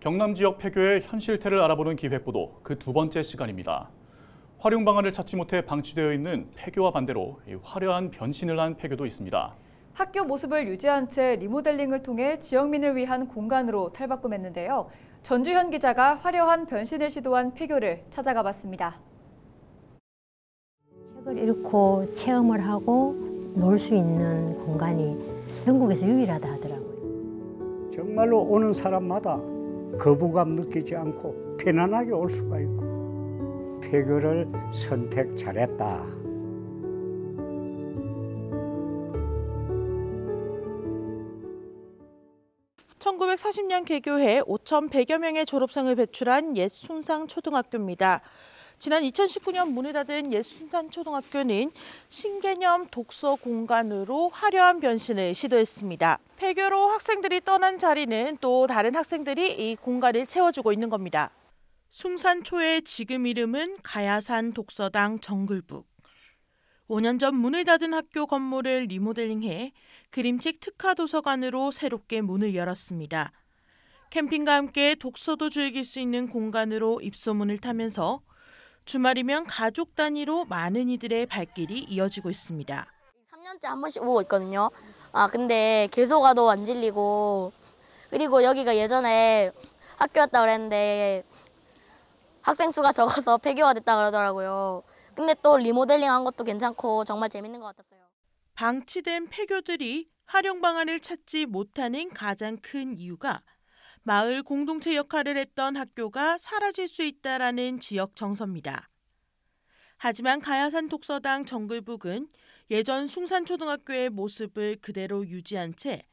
경남 지역 폐교의 현실태를 알아보는 기획보도 그 두 번째 시간입니다. 활용 방안을 찾지 못해 방치되어 있는 폐교와 반대로 화려한 변신을 한 폐교도 있습니다. 학교 모습을 유지한 채 리모델링을 통해 지역민을 위한 공간으로 탈바꿈했는데요. 전주현 기자가 화려한 변신을 시도한 폐교를 찾아가 봤습니다. 책을 읽고 체험을 하고 놀 수 있는 공간이 전국에서 유일하다 하더라고요. 정말로 오는 사람마다 거부감 느끼지 않고 편안하게 올 수가 있고 폐교를 선택 잘했다. (1940년) 개교해 5,100여 명의 졸업생을 배출한 옛 순상초등학교입니다. 지난 2019년 문을 닫은 옛 순상초등학교는 신개념 독서 공간으로 화려한 변신을 시도했습니다. 폐교로 학생들이 떠난 자리는 또 다른 학생들이 이 공간을 채워주고 있는 겁니다. 숭산초의 지금 이름은 가야산 독서당 정글북. 5년 전 문을 닫은 학교 건물을 리모델링해 그림책 특화 도서관으로 새롭게 문을 열었습니다. 캠핑과 함께 독서도 즐길 수 있는 공간으로 입소문을 타면서 주말이면 가족 단위로 많은 이들의 발길이 이어지고 있습니다. 3년째 한 번씩 오고 있거든요. 근데 계속 와도 안 질리고, 그리고 여기가 예전에 학교였다고 그랬는데 학생 수가 적어서 폐교가 됐다고 그러더라고요. 근데 또 리모델링한 것도 괜찮고 정말 재밌는 것 같았어요. 방치된 폐교들이 활용 방안을 찾지 못하는 가장 큰 이유가 마을 공동체 역할을 했던 학교가 사라질 수 있다라는 지역 정서입니다. 하지만 가야산 독서당 정글북은 예전 숭산초등학교의 모습을 그대로 유지한 채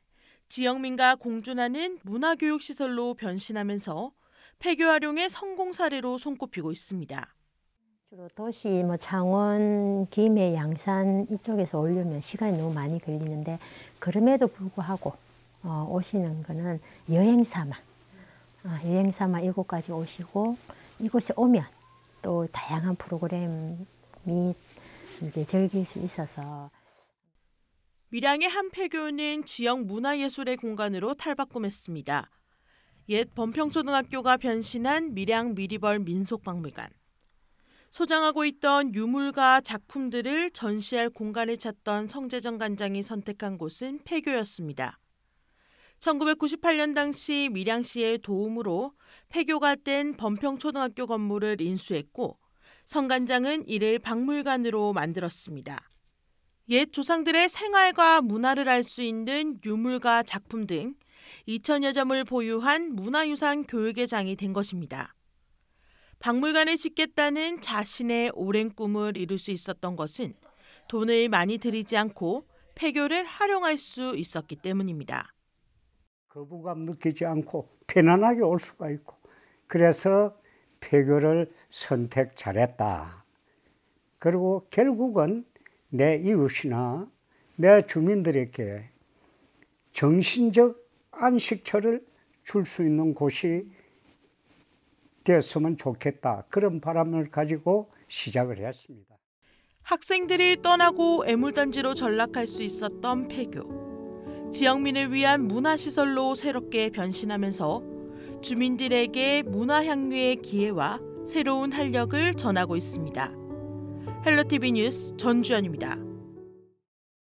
지역민과 공존하는 문화교육시설로 변신하면서 폐교 활용의 성공 사례로 손꼽히고 있습니다. 주로 도시 창원, 김해, 양산 이쪽에서 오려면 시간이 너무 많이 걸리는데 그럼에도 불구하고 오시는 거는 여행 삼아 이곳까지 오시고, 이곳에 오면 또 다양한 프로그램이 이제 즐길 수 있어서. 밀양의 한 폐교는 지역 문화예술의 공간으로 탈바꿈했습니다. 옛 범평초등학교가 변신한 밀양 미리벌 민속박물관. 소장하고 있던 유물과 작품들을 전시할 공간을 찾던 성재정 관장이 선택한 곳은 폐교였습니다. 1998년 당시 밀양시의 도움으로 폐교가 된 범평초등학교 건물을 인수했고 성 관장은 이를 박물관으로 만들었습니다. 옛 조상들의 생활과 문화를 알 수 있는 유물과 작품 등 2,000여 점을 보유한 문화유산 교육의 장이 된 것입니다. 박물관을 짓겠다는 자신의 오랜 꿈을 이룰 수 있었던 것은 돈을 많이 들이지 않고 폐교를 활용할 수 있었기 때문입니다. 거부감 느끼지 않고 편안하게 올 수가 있고, 그래서 폐교를 선택 잘했다. 그리고 결국은 내 이웃이나 내 주민들에게 정신적 안식처를 줄 수 있는 곳이 되었으면 좋겠다. 그런 바람을 가지고 시작을 했습니다. 학생들이 떠나고 애물단지로 전락할 수 있었던 폐교. 지역민을 위한 문화시설로 새롭게 변신하면서 주민들에게 문화향유의 기회와 새로운 활력을 전하고 있습니다. 헬로tv뉴스 전주현입니다.